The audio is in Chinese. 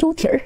猪蹄儿。